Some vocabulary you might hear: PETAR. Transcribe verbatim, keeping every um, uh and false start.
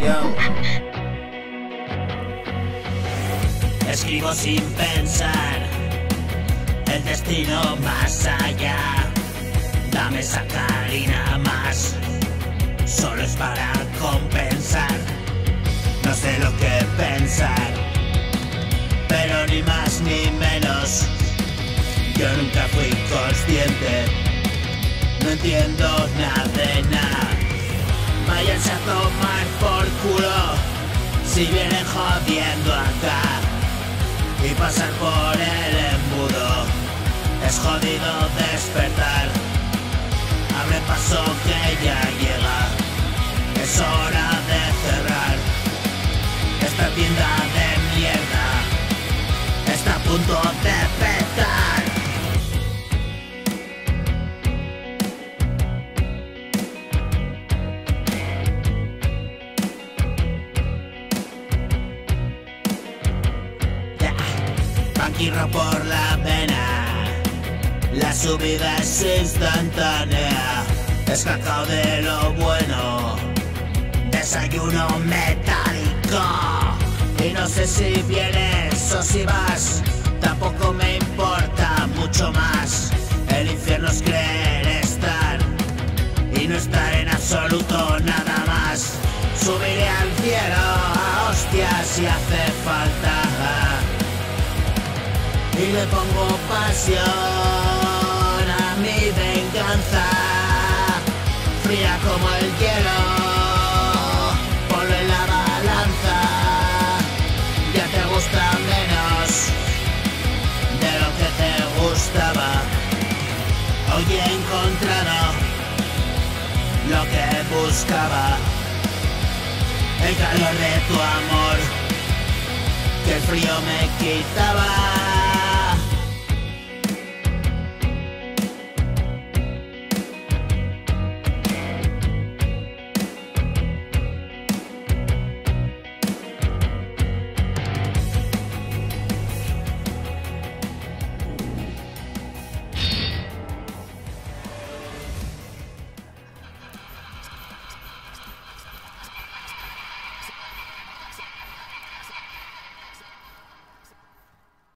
Yo escribo sin pensar, el destino más allá. Dame esa carina más, solo es para compensar. No sé lo que pensar, pero ni más ni menos. Yo nunca fui consciente, no entiendo nada de nada. Váyanse a tomar por culo si vienen jodiendo acá. Y pasar por el embudo es jodido despertar. Abre paso que ya llega, es hora de cerrar. Esta tienda de mierda está a punto de petar. Banquirro por la vena, la subida es instantánea, es cacao de lo bueno, desayuno metálico. Y no sé si vienes o si vas, tampoco me importa mucho más. El infierno es creer estar y no estar en absoluto nada más. Subiré al cielo a hostias si hace falta, y le pongo pasión a mi venganza, fría como el hielo, ponlo en la balanza. Ya te gusta menos de lo que te gustaba. Hoy he encontrado lo que buscaba, el calor de tu amor que el frío me quitaba.